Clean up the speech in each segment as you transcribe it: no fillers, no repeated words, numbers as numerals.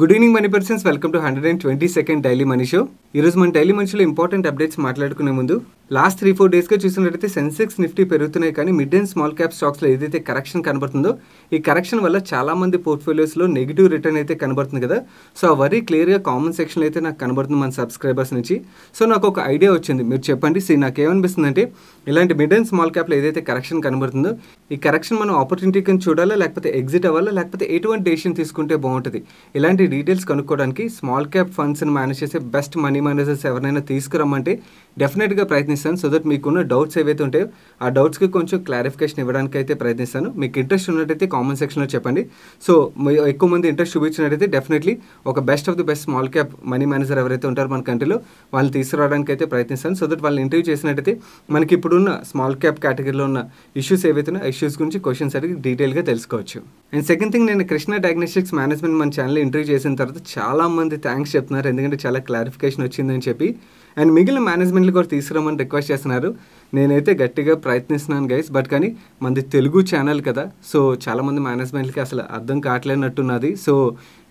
Good evening money persons, welcome to 122nd daily money show. ఈరోజు మన daily money షోలో important updates మాట్లాడుకునే ముందు లాస్ట్ 3-4 డేస్గా చూసినట్లయితే సెన్సెక్స్, నిఫ్టీ పెరుగుతున్నాయి. కానీ మిడ్ అండ్ స్మాల్ క్యాప్ స్టాక్స్లో ఏదైతే కరెక్షన్ కనబడుతుందో ఈ కరెక్షన్ వల్ల చాలామంది పోర్ట్ఫోలియోస్లో నెగిటివ్ రిటర్న్ అయితే కనబడుతుంది కదా. సో ఆ వరీ క్లియర్గా కామెంట్ సెక్షన్లో అయితే నాకు కనబడుతుంది మన సబ్స్క్రైబర్స్ నుంచి. సో నాకు ఒక ఐడియా వచ్చింది, మీరు చెప్పండి. సో నాకేమనిపిస్తుందంటే ఇలాంటి మిడ్ అండ్ స్మాల్ క్యాప్లో ఏదైతే కరెక్షన్ కనబడుతుందో ఈ కరెక్షన్ మనం ఆపర్చునిటీ కింద చూడాలా, లేకపోతే ఎగ్జిట్ అవ్వాలా, లేకపోతే ఎటువంటి డెసిషన్ తీసుకుంటే బాగుంటుంది? ఇలాంటి డీటెయిల్స్ కనుక్కోవడానికి స్మాల్ క్యాప్ ఫండ్స్ని మేనేజ్ చేసే బెస్ట్ మనీ మేనేజర్స్ ఎవరైనా తీసుకురమ్మంటే డెఫినెట్గా ప్రయత్నిస్తాను. సో దట్ మీకున్న డౌట్స్ ఏవైతే ఉంటాయో ఆ డౌట్స్కి కొంచెం క్లారిఫికేషన్ ఇవ్వడానికి అయితే ప్రయత్నిస్తాను. మీకు ఇంట్రెస్ట్ ఉన్నట్టయితే కామెంట్ సెక్షన్లో చెప్పండి. సో ఎక్కువ మంది ఇంట్రెస్ట్ చూపించినట్టయితే డెఫినెట్లీ ఒక best of the best small cap money manager ఎవరైతే ఉంటారో మన కంట్రీలో వాళ్ళు తీసుకురావడానికి అయితే ప్రయత్నిస్తాను. సో దట్ వాళ్ళు ఇంటర్వ్యూ చేసినట్టయితే మనకి ఇప్పుడున్న స్మాల్ క్యాప్ కేటగిరీలో ఉన్న ఇష్యూస్ ఏవైతే ఉన్నాయో ఇష్యూస్ గురించి క్వశ్చన్స్ అడిగి డీటెయిల్గా తెలుసుకోవచ్చు. అండ్ సెకండ్ థింగ్, నేను కృష్ణ డయాగ్నోస్టిక్స్ మేనేజ్మెంట్ మన ఛానల్ ఇంటర్వ్యూ చేసిన తర్వాత చాలామంది థ్యాంక్స్ చెప్తున్నారు, ఎందుకంటే చాలా క్లారిఫికేషన్ వచ్చిందని చెప్పి. అండ్ మిగిలిన మేనేజ్మెంట్లు కూడా తీసుకురామని రిక్వెస్ట్ చేస్తున్నారు. నేనైతే గట్టిగా ప్రయత్నిస్తున్నాను గైస్, బట్ కానీ మనది తెలుగు ఛానల్ కదా, సో చాలామంది మేనేజ్మెంట్కి అసలు అర్థం కావట్లేనట్టున్నది. సో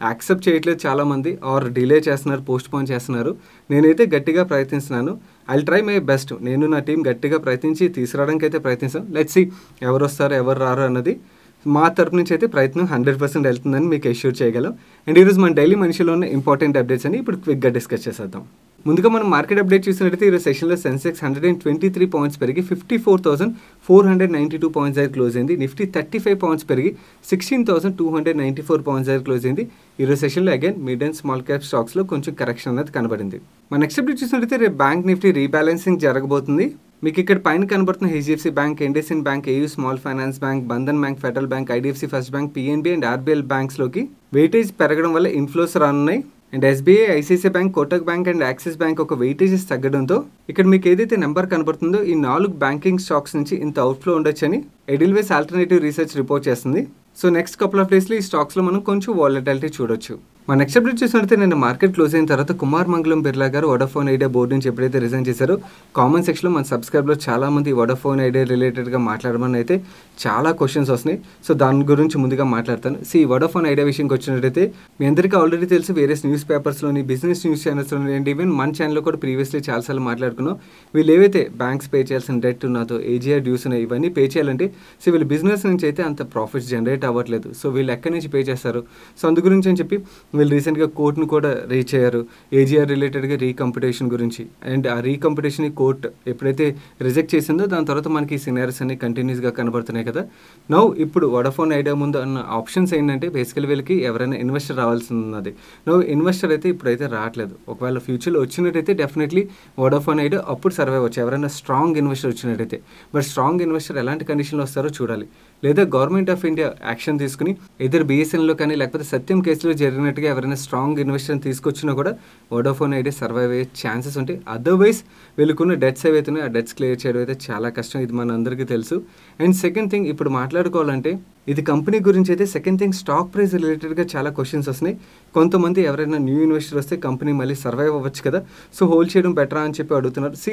యాక్సెప్ట్ చేయట్లేదు చాలామంది, ఆర్ డిలే చేస్తున్నారు, పోస్ట్ పోన్ చేస్తున్నారు. నేనైతే గట్టిగా ప్రయత్నిస్తున్నాను. I'll try my best. నేను నా టీం గట్టిగా ప్రయత్నించి తీసుకురావడానికి అయితే ప్రయత్నిస్తాం. లెట్స్ సీ ఎవరు వస్తారు ఎవరు రారు అన్నది. మా తరపు నుంచి అయితే ప్రయత్నం 100% వెళ్తుందని మీకు అష్యూర్ చేయగలం. అండ్ ఈరోజు మన డైలీ మనిషిలో ఉన్న ఇంపార్టెంట్ అప్డేట్స్ అని ఇప్పుడు క్విక్గా డిస్కస్ చేసేద్దాం. ముందుగా మనం మార్కెట్ అప్డేట్ చూసినట్లయితే ఈరోజు సెషన్లో సెన్సెక్స్ 123 పాయింట్స్ పెరిగి 54,492 పాయింట్స్ దగ్గర క్లోజ్ అయింది. నిఫ్టీ 35 పాయింట్స్ పెరిగి 16,294 పాయింట్స్ దగ్గర క్లోజ్ అయింది. ఈరోజు సెషన్లో again mid and small cap స్టాక్స్లో కొంచెం కరెక్షన్ అనేది కనబడింది. మన నెక్స్ట్ అప్డేట్ చూసినట్లయితే రేపు బ్యాంక్ నిఫ్టీ రీబ్యాలెన్సింగ్ జరగబోతుంది. మీకు ఇక్కడ పైన కనబడుతున్న HDFC bank, IndusInd bank, AU small finance bank, Bandhan bank, Federal bank, IDFC first bank, PNB and RBL బ్యాంక్స్లోకి వెయిటేజ్ పెరగడం వల్ల ఇన్ఫ్లోస్ రానున్నాయి. And SBI, ICICI bank, Kotak bank and Axis bank ఒక వెయిటేజెస్ తగ్గడంతో ఇక్కడ మీకు ఏదైతే నెంబర్ కనబడుతుందో ఈ 4 బ్యాంకింగ్ స్టాక్స్ నుంచి ఇంత అవుట్ఫ్లో ఉండొచ్చని ఎడిల్వేస్ ఆల్టర్నేటివ్ రీసెర్చ్ రిపోర్ట్ చేస్తుంది. సో నెక్స్ట్ కపుల్ ఆఫ్ డేస్లో ఈ స్టాక్స్లో మనం కొంచెం వాలటాలిటీ చూడొచ్చు. మా నెక్స్ట్ అప్డేట్ చూసినట్లయితే నేను మార్కెట్ క్లోజ్ అయిన తర్వాత కుమార్ మంగళం బిర్లా గారు వొడాఫోన్ ఐడియా బోర్డు నుంచి ఎప్పుడైతే రిజైన్ చేశారో కామెంట్ సెక్షన్లో మన సబ్స్క్రైబ్లో చాలామంది వొడాఫోన్ ఐడియా రిలేటెడ్గా మాట్లాడమని అయితే చాలా క్వశ్చన్స్ వస్తున్నాయి. సో దాని గురించి ముందుగా మాట్లాడతాను. సో ఈ వొడాఫోన్ ఐడియా విషయంకి వచ్చినట్టయితే మీ అందరికీ ఆల్రెడీ తెలుసు, వేరియస్ న్యూస్ పేపర్స్లోని, బిజినెస్ న్యూస్ ఛానల్స్లోని అండ్ ఈవెన్ మన ఛానల్లో కూడా ప్రీవియస్లీ చాలాసార్లు మాట్లాడుకున్నాం. వీళ్ళు ఏవైతే బ్యాంక్స్ పే చేయాల్సిన డెట్ ఉన్నదో, ఏజీఆర్ డ్యూస్ ఉన్నాయి, ఇవన్నీ పే చేయాలంటే సో వీళ్ళు బిజినెస్ నుంచి అయితే అంత ప్రాఫిట్స్ జనరేట్ అవ్వట్లేదు. సో వీళ్ళు ఎక్కడి నుంచి పే చేస్తారు? సో అందు గురించి అని చెప్పి వీళ్ళు రీసెంట్గా కోర్టును కూడా రీచ్ అయ్యారు ఏజీఆర్ రిలేటెడ్గా రీకంపిటేషన్ గురించి. అండ్ ఆ రీకంపిటేషన్ని కోర్టు ఎప్పుడైతే రిజెక్ట్ చేసిందో దాని తర్వాత మనకి ఈ సినారియోస్ అన్ని కంటిన్యూస్గా కనబడుతున్నాయి కదా. నౌ ఇప్పుడు వొడాఫోన్ ఐడియా ముందు అన్న ఆప్షన్స్ ఏంటంటే బేసికల్ వీళ్ళకి ఎవరైనా ఇన్వెస్టర్ రావాల్సి ఉన్నది. నౌ ఇన్వెస్టర్ అయితే ఇప్పుడైతే రావట్లేదు. ఒకవేళ ఫ్యూచర్లో వచ్చినట్టయితే డెఫినెట్లీ వొడాఫోన్ ఐడియా అప్పుడు సర్వైవ్ వచ్చాయి ఎవరైనా స్ట్రాంగ్ ఇన్వెస్టర్ వచ్చినట్టయితే. బట్ స్ట్రాంగ్ ఇన్వెస్టర్ ఎలాంటి కండిషన్లో వస్తారో చూడాలి. లేదా గవర్నమెంట్ ఆఫ్ ఇండియా యాక్షన్ తీసుకుని ఇద్దరు బిఎస్ఎన్ఎల్లో కానీ లేకపోతే సత్యం కేసులో జరిగినట్టుగా ఎవరైనా స్ట్రాంగ్ ఇన్వెస్టర్ తీసుకొచ్చినా కూడా వొడాఫోన్ ఐడియా సర్వైవ్ అయ్యే ఛాన్సెస్ ఉంటాయి. అదర్వైజ్ వీళ్ళకున్న డెట్స్ ఏవైతున్నాయో ఆ డెట్స్ క్లియర్ చేయడం అయితే చాలా కష్టం, ఇది మన అందరికీ తెలుసు. అండ్ సెకండ్ థింగ్, ఇప్పుడు మాట్లాడుకోవాలంటే ఇది కంపెనీ గురించి అయితే సెకండ్ థింగ్ స్టాక్ ప్రైస్ రిలేటెడ్గా చాలా క్వశ్చన్స్ వస్తున్నాయి. కొంతమంది ఎవరైనా న్యూ ఇన్వెస్టర్ వస్తే కంపెనీ మళ్ళీ సర్వైవ్ అవ్వచ్చు కదా, సో హోల్డ్ చేయడం బెటరా అని చెప్పి అడుగుతున్నారు. సి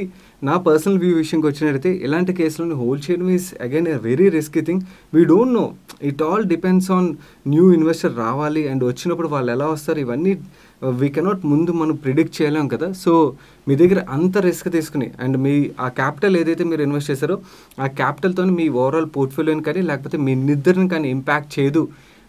నా పర్సనల్ వ్యూ విషయంకి వచ్చినట్టయితే ఇలాంటి కేసులను హోల్డ్ చేయడం is again a very risky thing. We don't know, it all depends on new investor రావాలి అండ్ వచ్చినప్పుడు వాళ్ళు ఎలా వస్తారు, ఇవన్నీ వీ కెనాట్ ముందు మనం ప్రిడిక్ట్ చేయలేం కదా. సో మీ దగ్గర అంత రిస్క్ తీసుకుని అండ్ మీ ఆ క్యాపిటల్ ఏదైతే మీరు ఇన్వెస్ట్ చేశారో ఆ క్యాపిటల్తో మీ ఓవరాల్ పోర్ట్ఫోలియోని కానీ లేకపోతే మీ నిద్రని కానీ ఇంపాక్ట్ చేయదు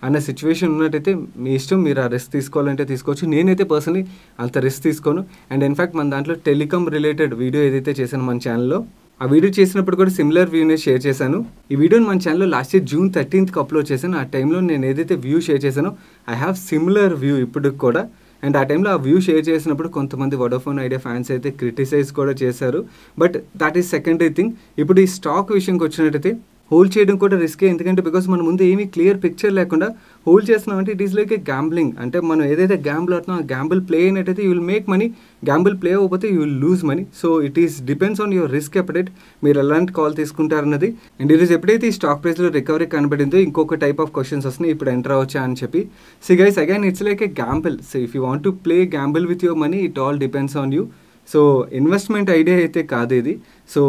అన్న సిచ్యువేషన్ ఉన్నట్టయితే మీ ఇష్టం, మీరు ఆ రిస్క్ తీసుకోవాలంటే తీసుకోవచ్చు. నేనైతే పర్సనలీ అంత రిస్క్ తీసుకోను. అండ్ ఇన్ఫ్యాక్ట్ మన దాంట్లో టెలికామ్ రిలేటెడ్ వీడియో ఏదైతే చేశాను మన ఛానల్లో, ఆ వీడియో చేసినప్పుడు కూడా సిమిలర్ వ్యూనే షేర్ చేశాను. ఈ వీడియోని మన ఛానల్లో లాస్ట్ ఇయర్ జూన్ 13కి అప్లోడ్ చేశాను. ఆ టైంలో నేను ఏదైతే వ్యూ షేర్ చేశానో ఐ హ్యావ్ సిమిలర్ వ్యూ ఇప్పుడు కూడా. అండ్ ఆ టైంలో ఆ వ్యూ షేర్ చేసినప్పుడు కొంతమంది వొడాఫోన్ ఐడియా ఫ్యాన్స్ అయితే క్రిటిసైజ్ కూడా చేశారు. But that is secondary thing. ఇప్పుడు ఈ స్టాక్ విషయంకి వచ్చినట్టయితే హోల్డ్ చేయడం కూడా రిస్కే, ఎందుకంటే బికాస్ మన ముందు ఏమీ క్లియర్ పిక్చర్ లేకుండా హోల్డ్ చేస్తున్నాం అంటే it is like a gambling. అంటే మనం ఏదైతే గ్యాంబుల్ అవుతున్నాం ఆ గ్యాంబుల్ ప్లే అయినట్టయితే you will make money, gamble play అవ్వకపోతే you will lose money. So it is depends on your risk update, మీరు ఎలాంటి కాల్ తీసుకుంటారన్నది. అండ్ ఈరోజు ఎప్పుడైతే ఈ స్టాక్ ప్రైస్లో రికవరీ కనబడిందో ఇంకొక టైప్ ఆఫ్ క్వశ్చన్స్ వస్తున్నాయి, ఇప్పుడు ఎంటర్ అవచ్చా అని చెప్పి. So guys again it's like a gamble. So if you want to play gamble with your money it all depends on you. So investment idea అయితే కాదు ఇది. సో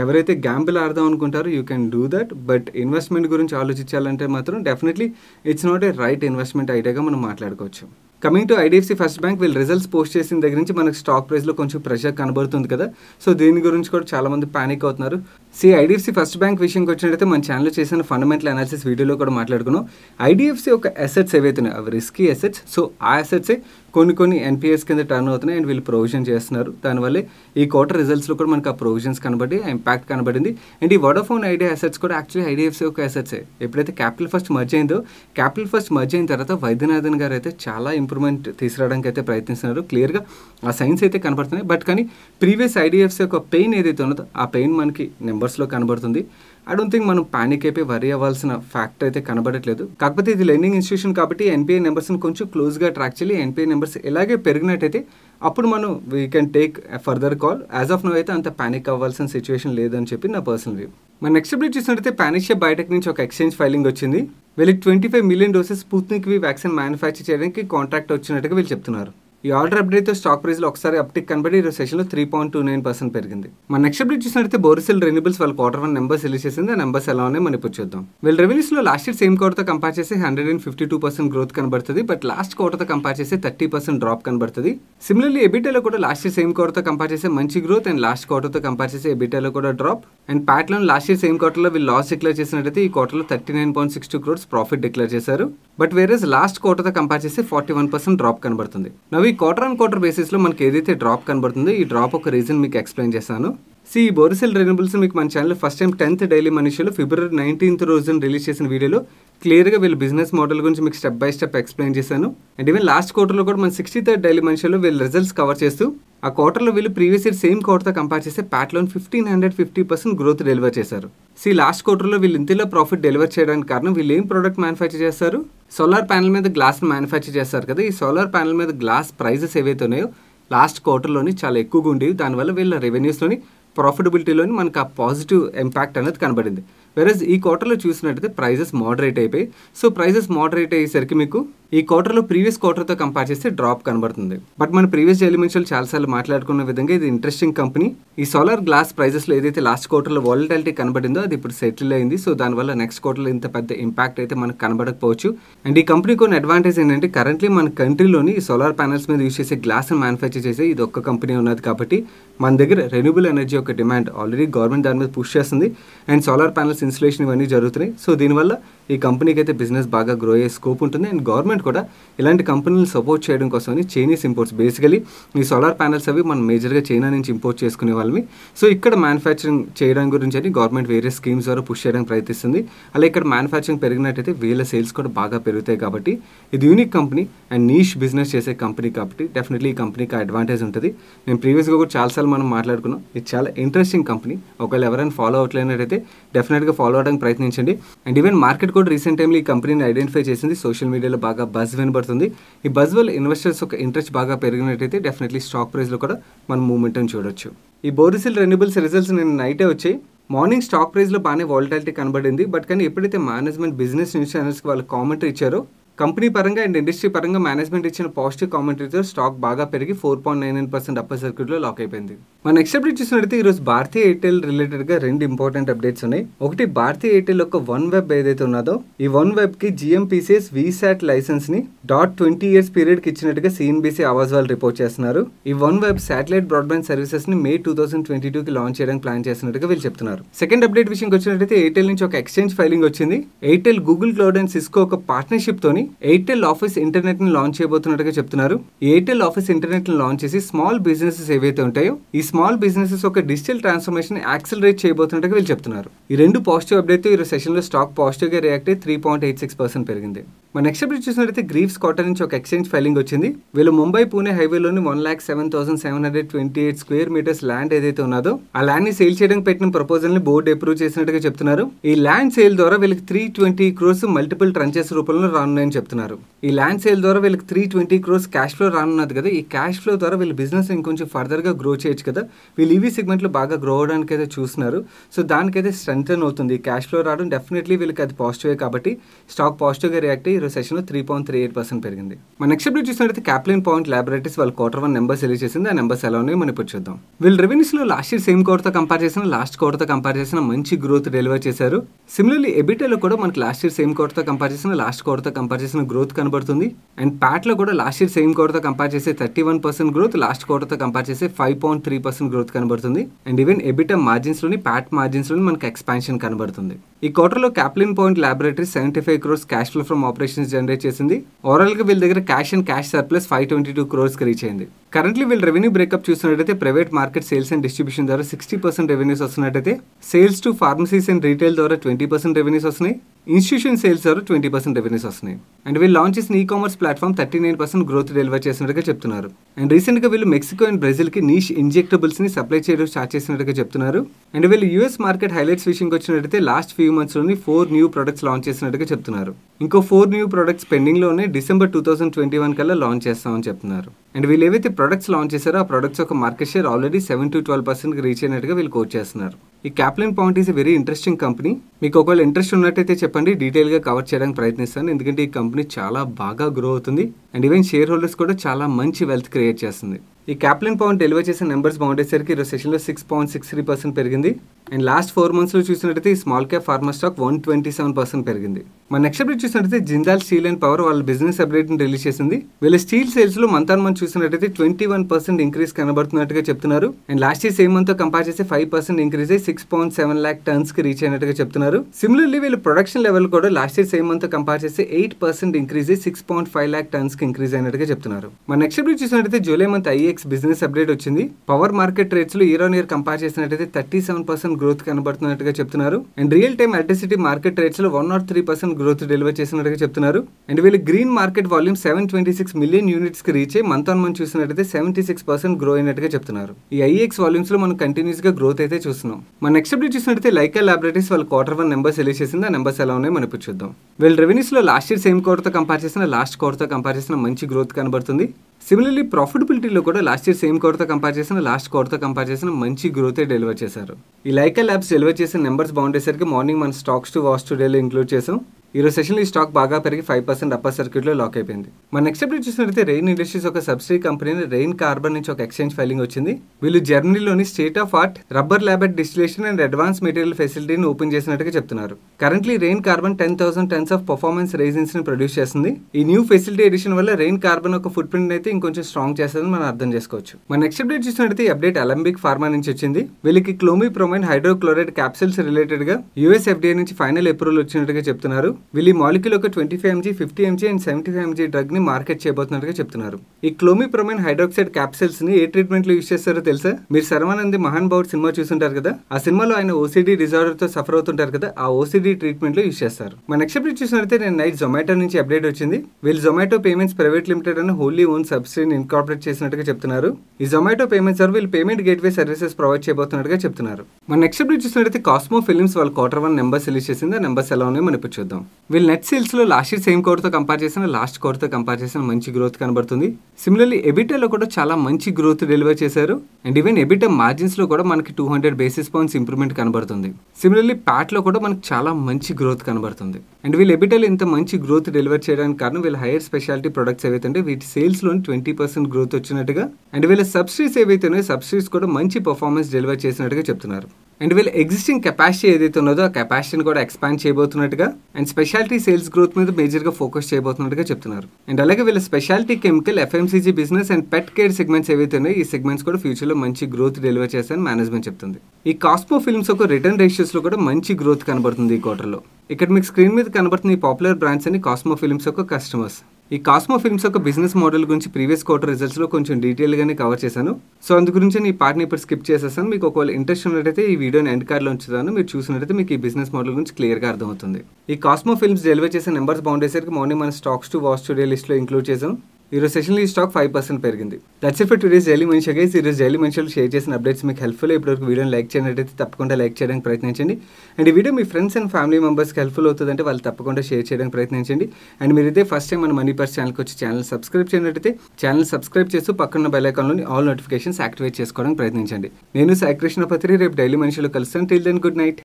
ఎవరైతే గ్యాంబుల్ ఆడదాం అనుకుంటారో you can do that, but investment గురించి ఆలోచించాలంటే మాత్రం definitely it's not a right investment ఐడియాగా మనం మాట్లాడుకోవచ్చు. Coming to IDFC first bank వీళ్ళు రిజల్ట్స్ పోస్ట్ చేసిన దగ్గర నుంచి మనకు స్టాక్ ప్రైస్లో కొంచెం ప్రెషర్ కనబడుతుంది కదా. సో దీని గురించి కూడా చాలామంది ప్యానిక్ అవుతున్నారు. సి ఐడిఎఫ్సి ఫస్ట్ బ్యాంక్ విషయంకి వచ్చినట్టయితే మన ఛానల్లో చేసిన ఫండమెంటల్ అనాలిసిస్ వీడియోలో కూడా మాట్లాడుకున్నాం. ఐడిఎఫ్సి ఒక అసెట్స్ ఏవైతున్నాయి అవి రిస్కీ అసెట్స్. సో ఆ అసెట్సే కొన్ని ఎన్పిఎస్ కింద టర్న్ అవుతున్నాయి అండ్ వీళ్ళు ప్రొవిజన్ చేస్తున్నారు. దానివల్ల ఈ క్వార్టర్ రిజల్ట్స్లో కూడా మనకు ఆ ప్రొవిజన్స్ కనబడి ఇంపాక్ట్ కనబడింది. అండ్ ఈ వోడాఫోన్ ఐడియా అసెట్స్ కూడా యాక్చువల్లీ ఐడిఎఫ్సి ఒక అసెట్సే. ఎప్పుడైతే క్యాపిటల్ ఫస్ట్ మర్జ్ అయిందో, క్యాపిటల్ ఫస్ట్ మర్జ్ అయిన తర్వాత వైద్యనాథన్ గారు అయితే చాలా ఇంప్రూవ్మెంట్ తీసుకురావడానికి అయితే ప్రయత్నిస్తున్నారు. క్లియర్గా ఆ సైన్స్ అయితే కనబడుతున్నాయి. బట్ కానీ ప్రీవియస్ ఐడిఎఫ్సి యొక్క పెయిన్ ఏదైతే ఉన్నదో ఆ పెయిన్ మనకి నెంబర్స్లో కనబడుతుంది. ఐ డోంట్ థింక్ మనం ప్యానిక్ అయిపోయి వరీ అవ్వాల్సిన ఫ్యాక్టర్ అయితే కనబడట్లేదు. కాకపోతే ఇది లెండింగ్ ఇన్స్టిట్యూషన్ కాబట్టి ఎన్పిఐ నెంబర్స్ని కొంచెం క్లోజ్గా ట్రాక్ చేయాలి. ఎన్పిఐ నెంబర్స్ ఇలాగే పెరిగినట్టయితే అప్పుడు మనం we can take further call. As of now అయితే అంత ప్యానిక్ అవ్వాల్సిన సిచ్యువేషన్ లేదని చెప్పి నా పర్సనల్ వ్యూ. మన నెక్స్ట్ అప్డేట్ చూసినట్టయితే పానిషియా బయోటెక్ నుంచి ఒక ఎక్స్చేంజ్ ఫైలింగ్ వచ్చింది. వీళ్ళకి 25 million doses Sputnik V vaccine manufacture చేయడానికి కాంట్రాక్ట్ వచ్చినట్టుగా వీళ్ళు చెప్తున్నారు. ఈ ఆర్డర్ అప్డేట్తో స్టాక్ ప్రైస్లో ఒకసారి అప్టిక్ కనబడి ఈరోజు సెషన్లో 3.29% పెరిగింది. మన నెక్స్ట్ అప్డేట్ చూసినట్టయితే బోరిసెల్ రెన్యూబుల్స్ వాళ్ళ క్వార్టర్ 1 నెంబర్స్ రిలీజ్ చేసింది. ఆ నెంబర్స్ ఎలా ఉన్నాయి మనం ఇప్పుడు చూద్దాం. వీళ్ళ రెవెన్యూస్లో లాస్ట్ ఇయర్ సేమ్ క్వార్టర్తో కంపేర్ చేసి 152% గ్రోత్ కనబడుతుంది. బట్ లాస్ట్ క్వార్టర్తో కంపేర్ చేసి 30% డ్రాప్ కనబడుతుంది. సిమిలర్లీ ఎబిటాలో కూడా లాస్ట్ ఇయర్ సేమ్ క్వార్టర్తో కంపేర్ చేసి మంచి గ్రోత్ అండ్ లాస్ట్ క్వార్టర్తో కంపేర్ చేసి ఎబిటాలో కూడా డ్రాప్. అండ్ ప్యాట్లో లాస్ట్ ఇయర్ సేమ్ క్వార్టర్లో వీళ్ళు లాస్ డిక్లేర్ చేసినట్టయితే ఈ క్వార్టర్లో 39.62 crores ప్రాఫిట్ డిక్లేర్ చేశారు. బట్ వేరేస్ లాస్ట్ క్వార్టర్తో కంపేర్ చేసి 41% డ్రాప్ కనబడుతుంది. నవ్వు క్వార్టర్ ఆన్ క్వార్టర్ బేసిస్లో మనకి ఏదైతే డ్రాప్ కనబడుతుందో ఈ డ్రాప్ ఒక రీజన్ మీకు ఎక్స్ప్లెయిన్ చేస్తాను. సి ఈ బోరిసెల్ రెన్యూబుల్స్ మీకు మన channel first time 10th daily money షోలో February 19th రోజున రిలీజ్ చేసిన వీడియోలో క్లియర్గా వీళ్ళ బిజినెస్ మోడల్ గురించి మీకు స్టెప్ బై స్టెప్ ఎక్స్ప్లెయిన్ చేశాను. అండ్ ఈవెన్ లాస్ట్ క్వార్టర్లో కూడా మన 63rd డైలీ మనీ షోలో వీళ్ళ రిజల్ట్స్ కవర్ చేస్తూ ఆ క్వార్టర్లో వీళ్ళు ప్రీవియస్ ఇయర్ సేమ్ క్వార్టర్తో కంపేర్ చేస్తే ప్యాట్లోని 1550% గ్రోత్ డెలివర్ చేశారు. సి లాస్ట్ క్వార్టర్లో వీళ్ళు ఇంతలో ప్రాఫిట్ డెలివర్ చేయడానికి కారణం వీళ్ళు ఏం ప్రోడక్ట్ మ్యానుఫ్యాక్చర్ చేస్తారు, సోలార్ ప్యానల్ మీద గ్లాస్ మ్యానుఫ్యాక్చర్ చేస్తారు కదా. ఈ సోలార్ ప్యానల్ మీద గ్లాస్ ప్రైజెస్ ఏవైతే ఉన్నాయో లాస్ట్ క్వార్టర్లోని చాలా ఎక్కువగా ఉండేవి. దానివల్ల వీళ్ళ రెవెన్యూస్లోని ప్రాఫిటబిలిటీలోని మనకు ఆ పాజిటివ్ ఇంపాక్ట్ అనేది కనబడింది. వెరస్ ఈ క్వార్టర్లో చూసినట్టయితే ప్రైజెస్ మోడరేట్ అయిపోయి. సో ప్రైజెస్ మోడరేట్ అయ్యేసరికి మీకు ఈ క్వార్టర్లో ప్రీవియస్ క్వార్టర్తో కంపేర్ చేస్తే డ్రాప్ కనబడుతుంది. బట్ మన ప్రీవియస్ ఎలిమెంట్స్లో చాలాసార్లు మాట్లాడుకున్న విధంగా ఇది ఇంట్రెస్టింగ్ కంపెనీ. ఈ సోలార్ గ్లాస్ ప్రైజెస్లో ఏదైతే లాస్ట్ క్వార్టర్లో వాలటాలిటీ కనబడిందో అది ఇప్పుడు సెటిల్ అయింది. సో దానివల్ల నెక్స్ట్ క్వార్టర్లో ఇంత పెద్ద ఇంపాక్ట్ అయితే మనకు కనబడకపోవచ్చు. అండ్ ఈ కంపెనీ కొన్ని అడ్వాంటేజ్ ఏంటంటే కరెంట్లీ మన కంట్రీలోని ఈ సోలార్ ప్యానల్స్ మీద యూజ్ చేసే గ్లాస్ మ్యానుఫ్యాక్చర్ చేసే ఇది ఒక్క కంపెనీ ఉన్నది కాబట్టి మన దగ్గర రెన్యూబుల్ ఎనర్జీ యొక్క డిమాండ్ ఆల్రెడీ గవర్నమెంట్ దాని మీద పుష్ చేస్తుంది. అండ్ సోలార్ ప్యానల్స్ ఇన్స్టలేషన్ ఇవన్నీ జరుగుతున్నాయి. సో దీనివల్ల ఈ కంపెనీకి అయితే బిజినెస్ బాగా గ్రో అయ్యే స్కోప్ ఉంటుంది. అండ్ గవర్నమెంట్ కూడా ఇలాంటి కంపెనీలు సపోర్ట్ చేయడం కోసమని చైనీస్ ఇంపోర్ట్స్ బేసికలీ ఈ సోలార్ ప్యానల్స్ అవి మనం మేజర్గా చైనా నుంచి ఇంపోర్ట్ చేసుకునే వాళ్ళమి. సో ఇక్కడ మ్యానుఫ్యాక్చరింగ్ చేయడం గురించి అని గవర్నమెంట్ వేరే స్కీమ్స్ ద్వారా పుష్ చేయడానికి ప్రయత్నిస్తుంది. అలా ఇక్కడ మ్యానుఫ్యాక్చరింగ్ పెరిగినట్టయితే వీళ్ళ సేల్స్ కూడా బాగా పెరుగుతాయి కాబట్టి ఇది unique company and niche business చేసే కంపెనీ కాబట్టి డెఫినెట్లీ ఈ కంపెనీకి అడ్వాంటేజ్ ఉంటుంది. నేను ప్రీవియస్గా కూడా చాలాసార్లు మనం మాట్లాడుకున్నాం ఇది చాలా ఇంట్రెస్టింగ్ కంపెనీ. ఒకవేళ ఎవరైనా ఫాలో అవట్లేనట్టయితే డెఫినెట్గా ఫాలో అవడానికి ప్రయత్నించండి. అండ్ ఈవెన్ మార్కెట్ కూడా రీసెంట్ టైంలో ఈ కంపెనీని ఐడెంటిఫై చేసింది. సోషల్ మీడియాలో బాగా బజ్ వినబడుతుంది. ఈ బజ్ వల్ల ఇన్వెస్టర్స్ ఒక ఇంట్రెస్ట్ బాగా పెరిగినట్టయితే డెఫినెట్లీ స్టాక్ ప్రైస్లో కూడా మనం మూమెంట్ని చూడొచ్చు. ఈ బోరిసెల్ రెన్యూబుల్స్ రిజల్ట్స్ నేను నైటే వచ్చాయి. మార్నింగ్ స్టాక్ ప్రైస్లో బాగానే వాలటాలిటీ కనబడింది. బట్ కానీ ఎప్పుడైతే మేనేజ్మెంట్ బిజినెస్ న్యూస్ ఛానల్స్కి వాళ్ళు కామెంటరీ ఇచ్చారో కంపెనీ పరంగా అండ్ ఇండస్ట్రీ పరంగా మేనేజ్మెంట్ ఇచ్చిన పాజిటివ్ కామెంటరీతో స్టాక్ బాగా పెరిగి 4.99% అప్పర్ సర్క్యూట్లో లాక్ అయిపోయింది. మన నెక్స్ట్ అప్డేట్ చూసినట్టయితే ఈరోజు భారతీ ఎయిర్టెల్ రిలేటెడ్గా రెండు ఇంపార్టెంట్ అప్డేట్స్ ఉన్నాయి. ఒకటి భారతీ ఎయిర్టెల్ యొక్క వన్ వెబ్ ఏదైతే ఉన్నదో ఈ వన్ వెబ్కి GMPCS VSAT లైసెన్స్ని 20 years పీరియడ్కి ఇచ్చినట్టుగా CNBC ఆవాజ్ వాళ్ళు రిపోర్ట్ చేస్తున్నారు. ఈ వన్ వెబ్ శాటిలైట్ బ్రాడ్బ్యాండ్ సర్వీసెస్ని May 2022కి లాంచ్ చేయడానికి ప్లాన్ చేసినట్టుగా వీళ్ళు చెప్తున్నారు. సెకండ్ అప్డేట్ విషయంకి వచ్చినట్టయితే ఎయిర్టెల్ నుంచి ఒక ఎక్స్చేంజ్ ఫైలింగ్ వచ్చింది. Airtel Google cloud and Cisco ఒక పార్ట్నర్షిప్తోని ఎయిర్టెల్ ఆఫీస్ ఇంటర్నెట్ ని లాంచ్ చేయబోతున్నట్టుగా చెప్తున్నారు. ఎయిర్టెల్ ఆఫీస్ ఇంటర్నెట్ ని లాంచ్ చేసి స్మాల్ బిజినెసెస్ ఏవైతే ఉంటాయో ఈ స్మాల్ బిజినెసెస్ ఒక డిజిటల్ ట్రాన్స్ఫర్మేషన్ యాక్సిలరేట్ చేయబోతున్నట్టుగా వీళ్ళు చెప్తున్నారు. ఈ రెండు పాజిటివ్ అప్డేట్ ఈ సెషన్ లో స్టాక్ పాజిటివ్ గా రియాక్ట్ అయ్యి 3.86% పెరిగింది. మన నెక్స్ట్ అప్డేట్ చూసినట్టయితే గ్రీవ్స్ కాటన్ నుంచి ఒక ఎక్స్చేంజ్ ఫైలింగ్ వచ్చింది. వీళ్ళు ముంబై పూణే హైవేలోని 1,07,728 square meters ల్యాండ్ ఏదైతే ఉన్నదో ఆ ల్యాండ్ ని సేల్ చేయడానికి పెట్టిన ప్రపోజల్ ని బోర్డు అప్రూవ్ చేసినట్టుగా చెప్తున్నారు. ఈ ల్యాండ్ సేల్ ద్వారా వీళ్ళకి 320 crores మల్టిపుల్ ట్రంచెస్ రూపంలో రానున్నాయి చెప్తున్నారు. ఈ ల్యాండ్ సేల్ ద్వారా వీళ్ళకి 320 crores క్యాష్ ఫ్లో రానున్నది కదా. ఈ క్యాష్ ఫ్లో ద్వారా వీళ్ళు బిజినెస్ ఇంకొంచెం ఫర్దర్ గా గ్రో చేయొచ్చు కదా. వీళ్ళు ఈవీ సెగ్మెంట్లో బాగా గ్రో అవడానికి అయితే చూస్తున్నారు. సో దానికైతే స్ట్రెంగ్తన్ అవుతుంది. ఈ క్యాష్ ఫ్లో రావడం డెఫినెట్లీ వీళ్ళకి అది పాజిటివే కాబట్టి స్టాక్ పాజిటివ్గా రియాక్ట్ అయ్యి ఈరోజు సెషన్లో 3.38% పెరిగింది. మన నెక్స్ట్ అప్డేట్ చూసినట్టయితే క్యాప్లిన్ పాయింట్ ల్యాబొరేటరీస్ వాళ్ళు క్వార్టర్ 1 నెంబర్స్ రిలీజ్ చేసింది. ఆ నెంబర్స్ ఎలా ఉన్నాయి మనం ఇప్పుడు చూద్దాం. వీళ్ళు రెవెన్యూస్లో లాస్ట్ ఇయర్ సేమ్ క్వార్టర్తో కంపేర్ చేసిన లాస్ట్ క్వార్టర్తో కంపేర్ చేసిన మంచి గ్రోత్ డెలివర్ చేశారు. సిమిలర్లీ ఎబిటాలో కూడా మనకి లాస్ట్ ఇయర్ సేమ్ క్వార్టర్తో కంపేర్ చేసిన లాస్ట్ క్వార్టర్తో కంపేర్ చేసిన గ్రోత్ కనబడుతుంది. అండ్ ప్యాట్ లో కూడా లాస్ట్ ఇయర్ సేమ్ క్వార్టర్ తో కంపేర్ చేస్తే 31% గ్రోత్, లాస్ట్ క్వార్టర్ తో కంపేర్ చేస్తే 5.3% గ్రోత్ కనబడుతుంది. అండ్ ఈవెన్ ఎబిటా మార్జిన్స్ లోని ప్యాట్ మార్జిన్స్ లోని మనకు ఎక్స్పాన్షన్ కనబడుతుంది. ఈ క్వార్టర్ లో Caplin point laboratory 75 crores cash flow from operations generate చేసింది. ఓవరాల్ గా వీళ్ళ దగ్గర cash and cash surplus 522 crores కి రీచ్ అయింది. కరెంట్లీ వీళ్ళ రెవెన్యూ బ్రేకప్ చూసినట్టయితే private market sales and distribution ద్వారా 60% రెవెన్యూస్ వస్తున్నట్టయితే, sales to pharmacies and retail ద్వారా 20% రెవెన్యూస్ వస్తున్నాయి, ఇన్స్టిట్యూషన్ సేల్స్ ద్వారా 20% రెవెన్యూస్ వస్తున్నాయి. అండ్ వీళ్ళు లాంచ్ చేసిన e-commerce platform 39% growth deliver చేసినట్టుగా చెప్తున్నారు. అండ్ రీసెంట్గా వీళ్ళు మెక్సికో అండ్ బ్రెజిల్కి నీష్ ఇంజెక్టబుల్స్ని సప్లై చేయడం స్టార్ట్ చేసినట్టుగా చెప్తున్నారు. అండ్ వీళ్ళు యూఎస్ మార్కెట్ హైలైట్స్ విషయంకి వచ్చినట్టయితే లాస్ట్ ఫ్యూ మంత్స్లోని 4 new products లాంచ్ చేసినట్టుగా చెప్తున్నారు. ఇంకో 4 new products పెండింగ్లోనే December 2021 కల్లా లాంచ్ చేస్తామని చెప్తున్నారు. అండ్ వీళ్ళు ఏవైతే ప్రొడక్ట్స్ లాంచ్ చేశారో ఆ ప్రొడక్ట్స్ యొక్క market share already 7 to 12% reach అయినట్టుగా వీళ్ళు కోట్ చేస్తున్నారు. ఈ Caplin point is very interesting company. మీకు ఒకవేళ ఇంట్రెస్ట్ ఉన్నట్టయితే చెప్పండి, డీటెయిల్గా కవర్ చేయడానికి ప్రయత్నిస్తాను. ఎందుకంటే ఈ కంపెనీ చాలా బాగా గ్రో అవుతుంది అండ్ ఈవెన్ షేర్ హోల్డర్స్ కూడా చాలా మంచి వెల్త్ క్రియేట్ చేస్తుంది. ఈ క్యాప్లిన్ పవన్ డెలివర్ చేసిన నెంబర్స్ బాగుండేసరికి ఈరోజు సెషన్లో 6.63% పెరిగింది. అండ్ లాస్ట్ 4 monthsలో చూసినట్టయితే ఈ స్మాల్ క్యాప్ ఫార్మా స్టాక్ 127% పెరిగింది. మన నెక్స్ట్ అప్డేట్ చూసినట్టయితే జిందాల్ స్టీల్ అండ్ పవర్ వాళ్ళ బిజినెస్ అప్డేట్ని రిలీజ్ చేసింది. వీళ్ళ స్టీల్ సేల్స్లో మంత్ ఆన్ మంత్ చూసినట్టయితే 21% ఇంక్రీస్ కనబడుతున్నట్టుగా చెప్తున్నారు. అండ్ లాస్ట్ ఇయర్ సేమ్ మంత్తో కంపేర్ చేస్తే 5% ఇంక్రీజ్ అయ్యి 6.7 lakh tons కి రీచ్ అయినట్టుగా చెప్తున్నారు. సిమిలర్లీ వీళ్ళ ప్రొడక్షన్ లెవెల్ కూడా లాస్ట్ ఇయర్ సేమ్ మంత్తో కంపేర్ చేస్తే 8% ఇంక్రీజ్ అయ్యి 6.5 lakh tons కి ఇంక్రీజ్ అయినట్టుగా చెప్తున్నారు. మన నెక్స్ట్ అప్డేట్ చూసినట్టయితే July month IEX business update వచ్చింది. పవర్ మార్కెట్ ట్రేడ్స్ లో ఇయర్ ఆన్ ఇయర్ కంపేర్ చేసినట్టయితే 37% గ్రోత్ కనబడుతున్నట్టుగా చెప్తున్నారు. And real time electricity market trades లో 103% గ్రోత్ డెలివర్ చేసినట్టుగా చెప్తున్నారు. అండ్ వీళ్ళు green market volume 726 million units కి రీచ్ అయ్యి మంత్ ఆన్ మంత్ చూసినట్టయితే 76% గ్రో అయినట్టుగా చెప్తున్నారు. ఈ IEX వాల్యూమ్స్ లో మనం కంటిన్యూస్ గా గ్రోత్ అయితే చూస్తున్నాం. మన నెక్స్ట్ అప్డేట్ చూసినట్టయితే లైకా ల్యాబొరేటరీస్ వాళ్ళ Q1 నెంబర్స్ రిలీజ్ చేసింది. ఆ నెంబర్స్ ఎలా ఉన్నాయి మనం ఇప్పుడు చూద్దాం. వీళ్ళ రెవెన్యూస్ లో లాస్ట్ ఇయర్ సేమ్ క్వార్టర్ తో కంపేర్ చేసిన లాస్ట్ క్వార్టర్ తో కంపేర్ చేసిన మంచి గ్రోత్ కనబడుతుంది. సిమిలర్లీ ప్రాఫిటబిలిటీలో కూడా లాస్ట్ ఇయర్ సేమ్ క్వార్టర్తో కంపేర్ చేసిన లాస్ట్ క్వార్టర్తో కంపేర్ చేసిన మంచి గ్రోతే డెలివర్ చేశారు. ఈ లైకా ల్యాబ్స్ డెలివర్ చేసిన నెంబర్స్ బాగుండేసరికి మార్నింగ్ మన స్టాక్స్ టు వాచ్ టుడేలో ఇంక్లూడ్ చేసాం. ఈరోజు సెషన్లో ఈ స్టాక్ బాగా పెరిగి 5% అప్పర్ సర్క్యూట్లో లాక్ అయిపోయింది. మన నెక్స్ట్ అప్డేట్ చూసినట్టయితే రెయిన్ ఇండస్ట్రీస్ ఒక సబ్సిడీ కంపెనీ రెయిన్ కార్బన్ నుంచి ఒక ఎక్స్చేంజ్ ఫైలింగ్ వచ్చింది. వీళ్ళు జర్మనీలోని state of art rubber lab and distillation and advance material ఫెసిలిటీని ఓపెన్ చేసినట్టుగా చెప్తున్నారు. Currently rain carbon 10,000 tons of performance resins ని ప్రొడ్యూస్ చేస్తుంది. ఈ న్యూ ఫెసిలిటీ ఎడిషన్ వల్ల రెయిన్ కార్బన్ ఒక ఫుట్ ప్రింట్ అయితే ఇంకొంచెం స్ట్రాంగ్ చేస్తుందని మనం అర్థం చేసుకోవచ్చు. మన నెక్స్ట్ అప్డేట్ చూసినట్టయితే ఈ అప్డేట్ అలంబిక్ ఫార్మా నుంచి వచ్చింది. వీళ్ళకి క్లోమిప్రోమైన్ హైడ్రోక్లోరైడ్ క్యాప్సిల్స్ రిలేటెడ్ గా US FDA నుంచి ఫైనల్ అప్రూవల్ వచ్చినట్టుగా చెప్తున్నారు. వీళ్ళు ఈ మాలిక్యూల్ ఒక 25 mg, 50 mg and 75 mg drug ని మార్కెట్ చేయబోతున్నట్టుగా చెప్తున్నారు. ఈ క్లోమిప్రోమైన్ హైడ్రోక్సైడ్ క్యాప్సిల్స్ ని ఏ ట్రీట్మెంట్ లో యూజ్ చేస్తారో తెలుసా? మీరు శర్వానంద్ మహాన్ బౌడ్ సినిమా చూసుంటారు కదా, ఆ సినిమాలో ఆయన OCD డిజార్డర్ తో సఫర్ అవుతుంటారు కదా, ఆ OCD ట్రీట్మెంట్ లో యూజ్ చేస్తారు. మన నెక్స్ట్ అప్డేట్ చూసినట్లయితే నేను నైట్ జొమాటో నుంచి అప్డేట్ వచ్చింది. వీళ్ళు జొమాటో పేమెంట్స్ ప్రైవేట్ లిమిటెడ్ అని హోల్లీ ఓన్ సబ్సిడీని ఇన్కార్పొరేట్ చేసినట్టుగా చెప్తున్నారు. ఈ జొమాటో పేమెంట్స్ ద్వారా వీళ్ళు పేమెంట్ గేట్వే సర్వీసెస్ ప్రొవైడ్ చేయబోతున్నట్టుగా చెప్తున్నారు. మన నెక్స్ట్ అప్డేట్ చూసినట్లయితే కాస్మో ఫిలిమ్స్ వాళ్ళ Q1 నెంబర్స్ రిలీజ్ చేసింది. ఆ నెంబర్స్ ఎలా ఉన్నాయో మనం ఇప్పుడు చూద్దాం. వీళ్ళ నెట్ సేల్స్ లో లాస్ట్ ఇయర్ సేమ్ క్వార్టర్తో కంపేర్ చేసిన లాస్ట్ క్వార్టర్తో కంపేర్ చేసిన మంచి గ్రోత్ కనబడుతుంది. సిమిలర్లీ ఎబిటాలో కూడా చాలా మంచి గ్రోత్ డెలివర్ చేశారు. అండ్ ఈవెన్ ఎబిటా మార్జిన్స్ లో కూడా మనకి 200 basis points ఇంప్రూవ్మెంట్ కనబడుతుంది. సిమిలర్లీ ప్యాట్ లో కూడా మనకి చాలా మంచి గ్రోత్ కనబడుతుంది. అండ్ వీళ్ళు ఎబిటాలో ఇంత మంచి గ్రోత్ డెలివర్ చేయడానికి కారణం వీళ్ళ హైయర్ స్పెషాలిటీ ప్రొడక్ట్స్ ఏవైతే వీటి సేల్స్ లోని 20% గ్రోత్ వచ్చినట్టుగా, అండ్ వీళ్ళ సబ్సిడీస్ ఏవైతే సబ్సిడీస్ కూడా మంచి పర్ఫార్మెన్స్ డెలివర్ చేసినట్టుగా చెప్తున్నారు. అండ్ వీళ్ళ ఎగ్జిస్టింగ్ కెపాసిటీ ఏదైతే ఉన్నదో ఆ కెపాసిటీని కూడా ఎక్స్పాండ్ చేయబోతున్నట్టుగా అండ్ స్పెషాలిటీ సేల్స్ గ్రోత్ మీద మేజర్గా ఫోకస్ చేయబోతున్నట్టుగా చెప్తున్నారు. అండ్ అలాగే వీళ్ళ speciality chemical, FMCG business and pet care segments ఏవైతే ఉన్నాయో ఈ సెగ్మెంట్స్ కూడా ఫ్యూచర్లో మంచి గ్రోత్ డెలివర్ చేస్తారని మేనేజ్మెంట్ చెప్తుంది. ఈ కాస్మో ఫిల్మ్స్ ఒక రిటర్న్ రేషియోస్లో కూడా మంచి గ్రోత్ కనబడుతుంది ఈ క్వార్టర్లో. ఇక్కడ మీకు స్క్రీన్ మీద కనబడుతున్న ఈ పాపులర్ బ్రాండ్స్ అని కాస్మో ఫిల్మ్స్ యొక్క కస్టమర్స్. ఈ కాస్మో ఫిల్మ్స్ యొక్క బిజినెస్ మోడల్ గురించి ప్రీవియస్ క్వార్టర్ రిజల్ట్స్లో కొంచెం డీటెయిల్గానే కవర్ చేశాను. సో అందు గురించి ఈ పార్ట్ని ఇప్పుడు స్కిప్ చేసేస్తాను. మీకు ఒకవేళ ఇంట్రెస్ట్ ఉన్నట్టయితే ఈ వీడియోని ఎండ్ కార్డ్లో ఉంచుతాను. మీరు చూసినట్టయితే మీకు ఈ బిజినెస్ మోడల్ గురించి క్లియర్గా అర్థమవుతుంది. ఈ కాస్మో ఫిల్మ్స్ డెలివర్ చేసే నెంబర్స్ బాగుండేసరికి మార్నింగ్ మన స్టాక్స్ టు వాచ్ టుడే లిస్ట్లో ఇంక్లూడ్ చేసాం. ఈరోజు సెషన్లో ఈ స్టాక్ 5% పెరిగింది. That's it for today's daily మనిషి గైస్. ఈరోజు డైలీ మనిషిలో షేర్ చేసిన అప్డేట్స్ మీకు హెల్ప్ఫుల్. ఇప్పటివరకు వీడియోని లైక్ చేయనట్టయితే తప్పకుండా లైక్ చేయడానికి ప్రయత్నించండి. అండ్ ఈ వీడియో మీ ఫ్రెండ్స్ అండ్ ఫ్యామిలీ మెంబర్స్కి హెల్ప్ఫుల్ అవుతుందంటే వాళ్ళు తప్పకుండా షేర్ చేయడానికి ప్రయత్నించండి. అండ్ మీరు ఇదే ఫస్ట్ టైం మన మనీ పర్స్ ఛానల్కి వచ్చి ఛానల్ సబ్స్క్రైబ్ చేయనట్టయితే ఛానల్ సబ్స్క్రైబ్ చేస్తూ పక్కన బెల్ ఐకాన్లోని ఆల్ నోటిఫికేషన్స్ యాక్టివేట్ చేసుకోవడానికి ప్రయత్నించండి. నేను సాయి కృష్ణ పత్రి రేపు డైలీ మనిషిలో కలుస్తాను. Till then good night.